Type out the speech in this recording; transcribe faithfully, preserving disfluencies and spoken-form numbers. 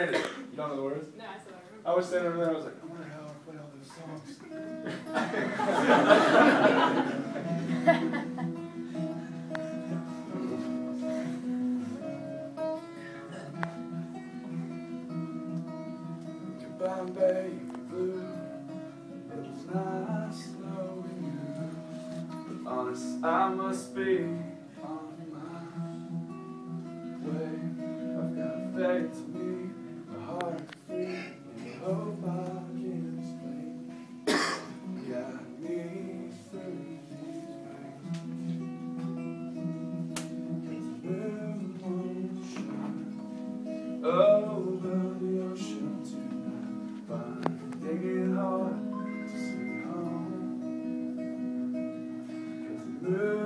Stranded. You don't know the words? No, I still don't remember. I was standing over there and I was like, I wonder how I play all those songs. To Bombay Blue, it was nice knowing you. But honest, I must be to me, the heart to feel, and hope I can explain. Got me through these nights. Cause the moon won't shine over the ocean tonight, but I'm digging hard to see home. Cause the moon